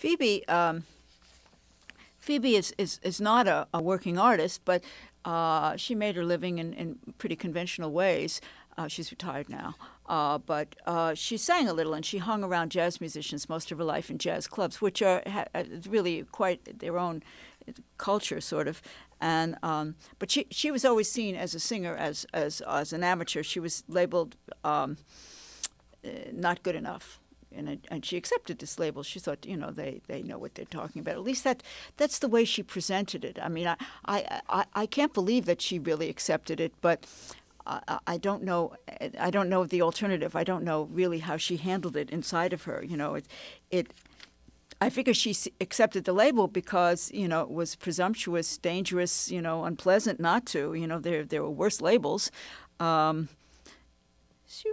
Phoebe is not a working artist, but she made her living in pretty conventional ways. She's retired now, but she sang a little, and she hung around jazz musicians most of her life in jazz clubs, which are really quite their own culture, sort of. And but she was always seen as a singer, as an amateur. She was labeled not good enough. And she accepted this label. She thought, you know, they know what they're talking about. At least that's the way she presented it. I mean, I can't believe that she really accepted it, but I don't know the alternative. I don't know really how she handled it inside of her. You know, I figure she accepted the label because, you know, it was presumptuous, dangerous, you know, unpleasant not to. You know, there were worse labels. Who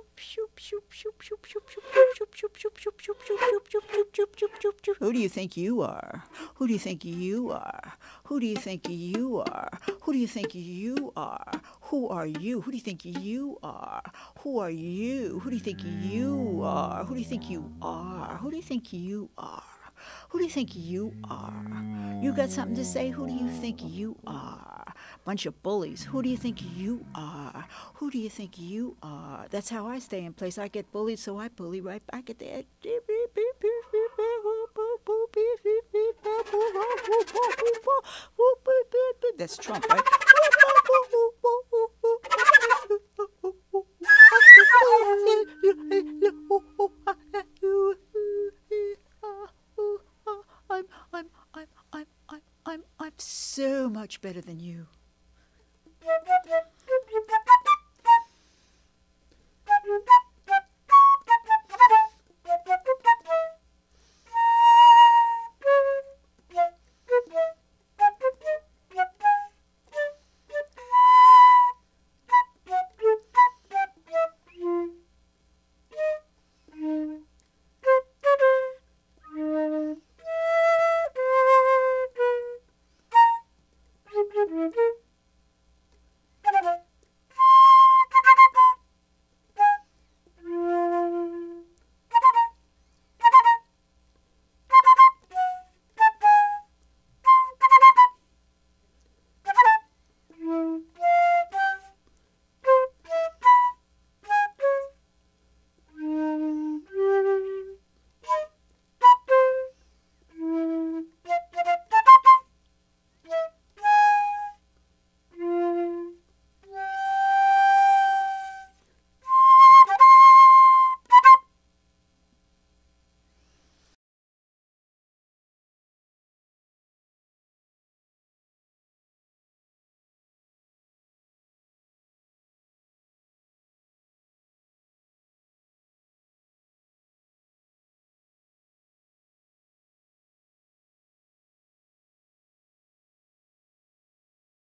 do you think you are? Who do you think you are? Who do you think you are? Who do you think you are? Who are you? Who do you think you are? Who are you? Who do you think you are? Who do you think you are? Who do you think you are? Who do you think you are? You got something to say? Who do you think you are? Bunch of bullies. Who do you think you are? Who do you think you are? That's how I stay in place. I get bullied, so I bully right back at that. That's Trump, right? I'm so much better than you.